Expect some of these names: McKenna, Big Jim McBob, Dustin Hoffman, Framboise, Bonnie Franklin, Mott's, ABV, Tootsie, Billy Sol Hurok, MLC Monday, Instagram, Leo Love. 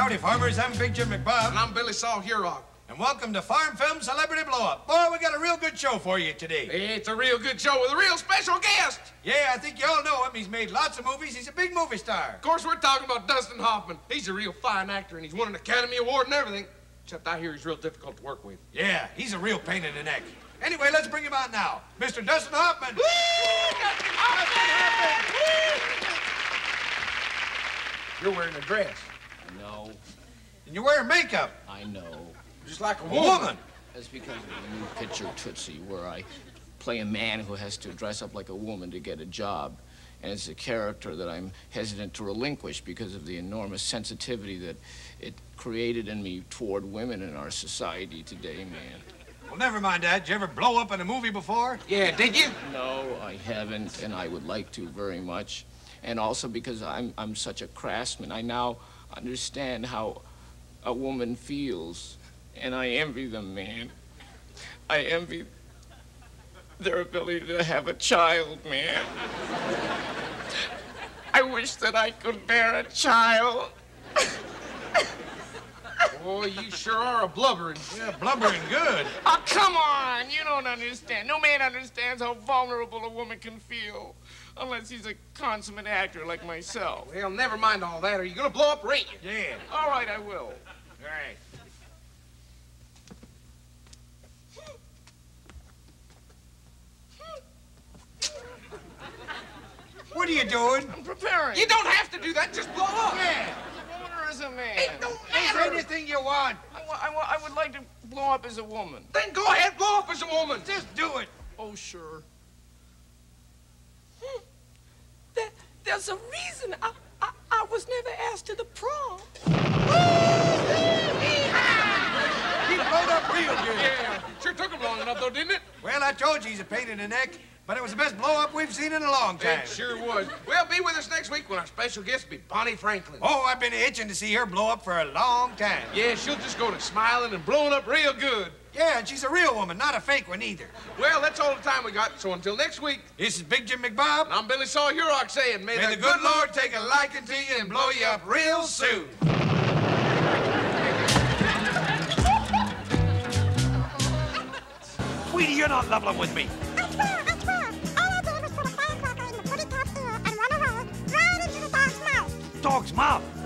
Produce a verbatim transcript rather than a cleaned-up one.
Howdy, farmers. I'm Big Jim McBob. And I'm Billy Sol Hurok. And welcome to Farm Film Celebrity Blow-Up. Boy, we got a real good show for you today. It's a real good show with a real special guest. Yeah, I think you all know him. He's made lots of movies. He's a big movie star. Of course, we're talking about Dustin Hoffman. He's a real fine actor, and he's won an Academy Award and everything. Except I hear he's real difficult to work with. Yeah, he's a real pain in the neck. Anyway, let's bring him out now. Mister Dustin Hoffman. Woo! Dustin Hoffman! Woo! You're wearing a dress. I know. And you're wearing makeup. I know. Just like a woman. woman. That's because of the new picture, Tootsie, where I play a man who has to dress up like a woman to get a job. And it's a character that I'm hesitant to relinquish because of the enormous sensitivity that it created in me toward women in our society today, man. Well, never mind that. Did you ever blow up in a movie before? Yeah, did you? No, I haven't, and I would like to very much. And also because I'm, I'm such a craftsman, I now understand how a woman feels. And I envy them, man. I envy their ability to have a child, man. I wish that I could bear a child. Oh, you sure are a blubbering. Yeah, blubbering good. Oh, come on. You don't understand. No man understands how vulnerable a woman can feel unless he's a consummate actor like myself. Well, never mind all that. Are you going to blow up right? Yeah. All right, I will. All right. What are you doing? I'm preparing. You don't have to do that. Just blow up. Yeah. What is a man? It don't matter. It's anything you want. I, wa I, wa I would like to blow up as a woman. Then go ahead, blow up as a woman. Just do it. Oh, sure. Hmm. There, there's a reason I, I, I was never asked to the prom. He blowed up real good. Yeah. Sure took him long enough, though, didn't it? Well, I told you he's a pain in the neck. But it was the best blow-up we've seen in a long time. It sure was. Well, be with us next week when our special guest will be Bonnie Franklin. Oh, I've been itching to see her blow up for a long time. Yeah, she'll just go to smiling and blowing up real good. Yeah, and she's a real woman, not a fake one either. Well, that's all the time we got, so until next week. This is Big Jim McBob. And I'm Billy Sol Hurok saying, May, may the, the good Lord, Lord take a liking to you and blow you up real soon. Sweetie, you're not leveling with me. Dog's mouth.